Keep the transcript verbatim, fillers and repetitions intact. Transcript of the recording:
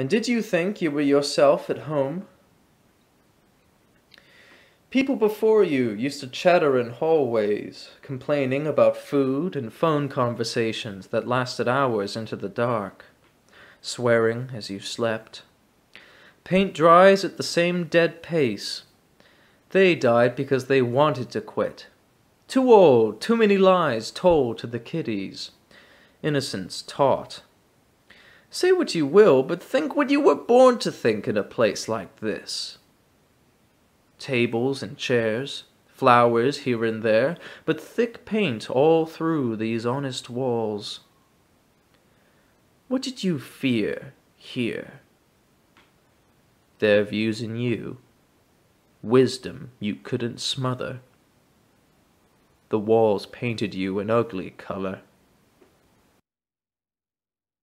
And did you think you were yourself at home? People before you used to chatter in hallways, complaining about food and phone conversations that lasted hours into the dark, swearing as you slept. Paint dries at the same dead pace. They died because they wanted to quit. Too old, too many lies told to the kiddies. Innocence taught. Say what you will, but think what you were born to think in a place like this. Tables and chairs, flowers here and there, but thick paint all through these honest walls. What did you fear here? Their views in you, wisdom you couldn't smother. The walls painted you an ugly color.